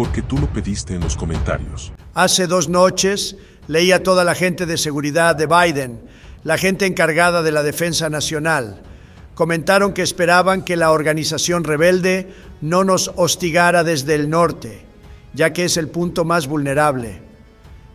porque tú lo pediste en los comentarios. Hace 2 noches leí a toda la gente de seguridad de Biden, la gente encargada de la defensa nacional. Comentaron que esperaban que la organización rebelde no nos hostigara desde el norte, ya que es el punto más vulnerable.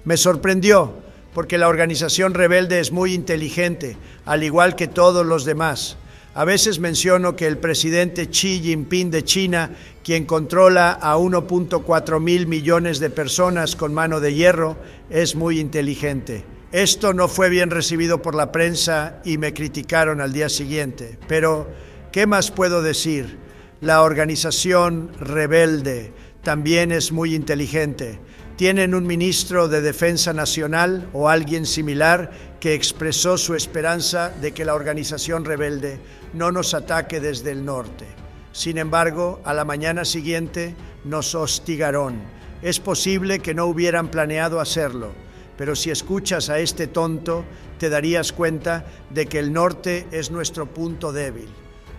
Me sorprendió, porque la organización rebelde es muy inteligente, al igual que todos los demás. A veces menciono que el presidente Xi Jinping de China, quien controla a 1.4 mil millones de personas con mano de hierro, es muy inteligente. Esto no fue bien recibido por la prensa y me criticaron al día siguiente. Pero, ¿qué más puedo decir? La organización rebelde también es muy inteligente. Tienen un ministro de Defensa Nacional o alguien similar que expresó su esperanza de que la organización rebelde no nos ataque desde el norte. Sin embargo, a la mañana siguiente nos hostigaron. Es posible que no hubieran planeado hacerlo, pero si escuchas a este tonto, te darías cuenta de que el norte es nuestro punto débil.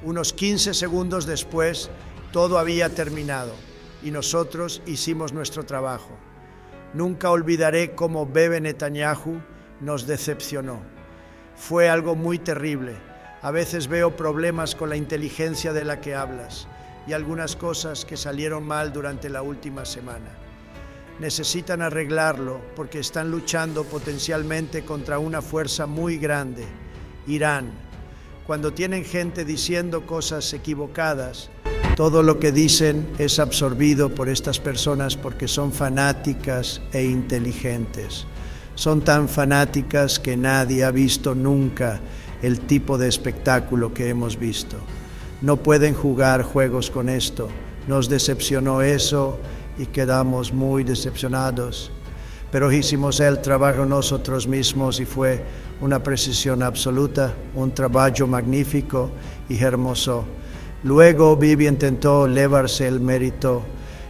Unos 15 segundos después, todo había terminado y nosotros hicimos nuestro trabajo. Nunca olvidaré cómo Bebe Netanyahu nos decepcionó. Fue algo muy terrible. A veces veo problemas con la inteligencia de la que hablas y algunas cosas que salieron mal durante la última semana. Necesitan arreglarlo porque están luchando potencialmente contra una fuerza muy grande, Irán. Cuando tienen gente diciendo cosas equivocadas, todo lo que dicen es absorbido por estas personas porque son fanáticas e inteligentes. Son tan fanáticas que nadie ha visto nunca el tipo de espectáculo que hemos visto. No pueden jugar juegos con esto. Nos decepcionó eso y quedamos muy decepcionados. Pero hicimos el trabajo nosotros mismos y fue una precisión absoluta, un trabajo magnífico y hermoso. Luego Bibi intentó elevarse el mérito.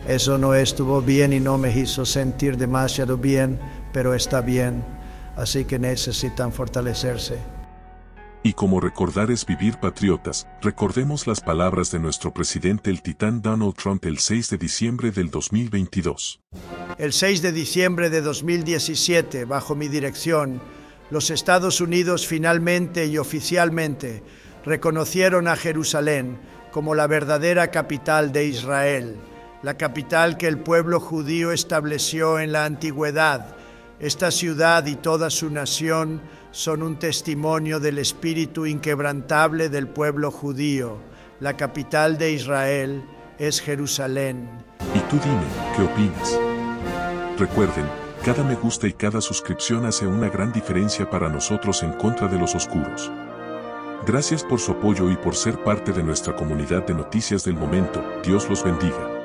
Eso no estuvo bien y no me hizo sentir demasiado bien, pero está bien. Así que necesitan fortalecerse. Y como recordar es vivir, patriotas, recordemos las palabras de nuestro presidente, el titán Donald Trump, el 6 de diciembre del 2022. El 6 de diciembre de 2017, bajo mi dirección, los Estados Unidos finalmente y oficialmente reconocieron a Jerusalén como la verdadera capital de Israel, la capital que el pueblo judío estableció en la antigüedad. Esta ciudad y toda su nación son un testimonio del espíritu inquebrantable del pueblo judío. La capital de Israel es Jerusalén. Y tú dime, ¿qué opinas? Recuerden, cada me gusta y cada suscripción hace una gran diferencia para nosotros en contra de los oscuros. Gracias por su apoyo y por ser parte de nuestra comunidad de Noticias del Momento. Dios los bendiga.